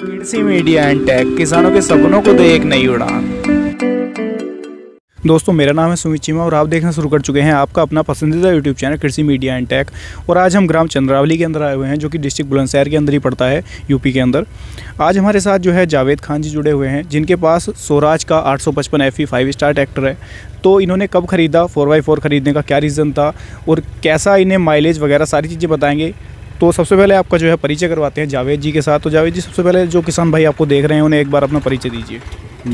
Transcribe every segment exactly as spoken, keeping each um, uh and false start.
कृषि media and टैक, किसानों के सपनों को दे एक नई उड़ान। दोस्तों, मेरा नाम है सुमित चीमा और आप देखना शुरू कर चुके हैं आपका अपना पसंदीदा YouTube channel Krishi media and tech. और आज हम ग्राम चंद्रावली के अंदर आए हुए हैं, जो कि डिस्ट्रिक्ट बुलंदशहर के अंदर ही पड़ता है, यूपी के अंदर। आज हमारे साथ जो है जावेद खान जी जुड़े हुए हैं, जिनके पास स्वराज का आठ सौ पचपन एफई फाइव स्टार ट्रैक्टर है। तो इन्होंने कब खरीदा, फोर बाई फोर खरीदने का क्या रीज़न था और कैसा इन्हें माइलेज वगैरह सारी चीज़ें बताएंगे। तो सबसे पहले आपका जो है परिचय करवाते हैं जावेद जी के साथ। तो जावेद जी, सबसे पहले जो किसान भाई आपको देख रहे हैं उन्हें एक बार अपना परिचय दीजिए।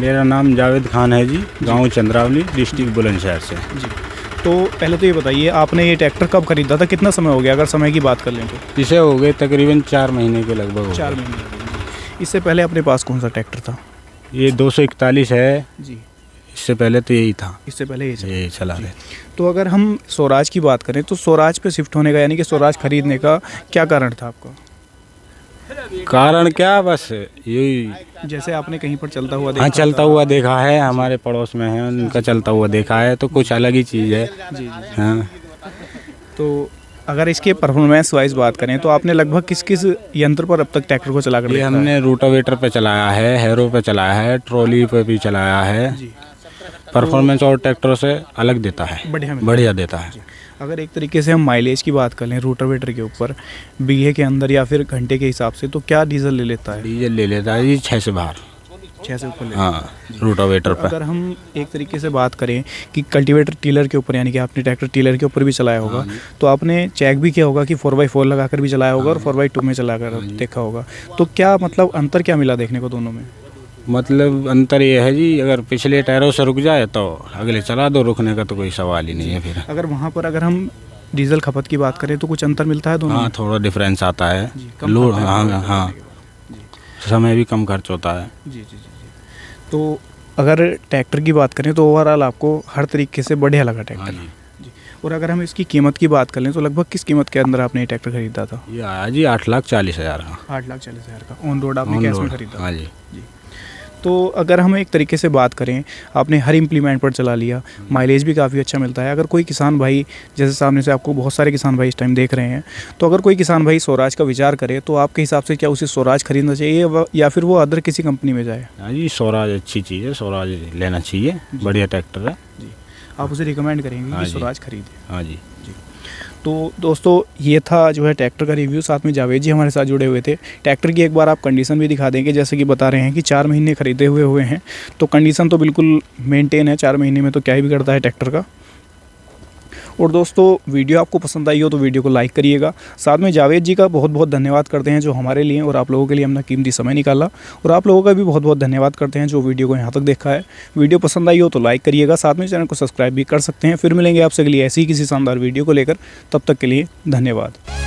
मेरा नाम जावेद खान है जी, गांव चंद्रावली, डिस्ट्रिक्ट बुलंदशहर से जी। तो पहले तो ये बताइए, आपने ये ट्रैक्टर कब खरीदा था, कितना समय हो गया? अगर समय की बात कर लें तो इसे हो गए तकरीबन चार महीने के लगभग। चार महीने। इससे पहले अपने पास कौन सा ट्रैक्टर था? ये दो सौ इकतालीस है जी। इससे पहले तो यही था। इससे पहले ये चला रहे। तो अगर हम स्वराज की बात करें तो स्वराज पे शिफ्ट होने का यानी कि स्वराज खरीदने का क्या कारण था आपका? कारण क्या, बस यही, जैसे आपने कहीं पर चलता हुआ देखा। हाँ, चलता हुआ देखा है, हमारे पड़ोस में है, उनका चलता हुआ देखा है, तो कुछ अलग ही चीज़ है जी। हाँ, तो अगर इसके परफॉर्मेंस वाइज बात करें तो आपने लगभग किस किस यंत्र पर अब तक ट्रैक्टर को चला कर देखा? हमने रोटोवेटर पे चलाया है, हेरो पे चलाया है, ट्रॉली पे भी चलाया है। परफॉर्मेंस और ट्रैक्टरों से अलग देता है, बढ़िया बढ़िया देता है। अगर एक तरीके से हम माइलेज की बात कर लें रोटोवेटर के ऊपर, बीघे के अंदर या फिर घंटे के हिसाब से, तो क्या डीजल ले लेता है? डीजल ले लेता है जी छः से बाहर, छः से ऊपर। हाँ, रोटोवेटर पर। अगर हम एक तरीके से बात करें कि कल्टिवेटर टीलर के ऊपर, यानी कि आपने ट्रैक्टर टीलर के ऊपर भी चलाया होगा, तो आपने चेक भी किया होगा कि फोर बाई फोर लगा कर भी चलाया होगा और फोर बाई टू में चला कर देखा होगा। तो क्या मतलब अंतर क्या मिला देखने को दोनों में? मतलब अंतर ये है जी, अगर पिछले टायरों से रुक जाए तो अगले चला दो, रुकने का तो कोई सवाल ही नहीं है फिर। अगर वहाँ पर अगर हम डीजल खपत की बात करें तो कुछ अंतर मिलता है दोनों? हाँ, थोड़ा डिफरेंस आता है, लोड। हाँ हाँ, समय भी कम खर्च होता है जी जी जी जी। तो अगर ट्रैक्टर की बात करें तो ओवरऑल आपको हर तरीके से बढ़िया लगा ट्रैक्टर जी। और अगर हम इसकी कीमत की बात कर लें तो लगभग किस कीमत के अंदर आपने ये ट्रैक्टर खरीदा था? ये आया जी आठ लाख चालीस हज़ार का। आठ लाख चालीस हज़ार का ऑन रोड आपने कैश में खरीदा? हाँ जी जी। तो अगर हम एक तरीके से बात करें, आपने हर इम्प्लीमेंट पर चला लिया, माइलेज भी काफ़ी अच्छा मिलता है। अगर कोई किसान भाई, जैसे सामने से आपको बहुत सारे किसान भाई इस टाइम देख रहे हैं, तो अगर कोई किसान भाई स्वराज का विचार करे तो आपके हिसाब से क्या उसे स्वराज खरीदना चाहिए या फिर वो अदर किसी कंपनी में जाए? हाँ जी, स्वराज अच्छी चीज़ है, स्वराज लेना चाहिए, बढ़िया ट्रैक्टर है जी। आप उसे रिकमेंड करेंगे कि स्वराज खरीदें? हाँ जी जी। तो दोस्तों, ये था जो है ट्रैक्टर का रिव्यू। साथ में जावेद जी हमारे साथ जुड़े हुए थे। ट्रैक्टर की एक बार आप कंडीशन भी दिखा देंगे, जैसे कि बता रहे हैं कि चार महीने खरीदे हुए हुए हैं, तो कंडीशन तो बिल्कुल मेंटेन है। चार महीने में तो क्या ही बिगड़ता है ट्रैक्टर का। और दोस्तों, वीडियो आपको पसंद आई हो तो वीडियो को लाइक करिएगा। साथ में जावेद जी का बहुत बहुत धन्यवाद करते हैं, जो हमारे लिए और आप लोगों के लिए अपना कीमती समय निकाला। और आप लोगों का भी बहुत बहुत धन्यवाद करते हैं जो वीडियो को यहाँ तक देखा है। वीडियो पसंद आई हो तो लाइक करिएगा, साथ में चैनल को सब्सक्राइब भी कर सकते हैं। फिर मिलेंगे आपसे अगली ऐसी किसी शानदार वीडियो को लेकर, तब तक के लिए धन्यवाद।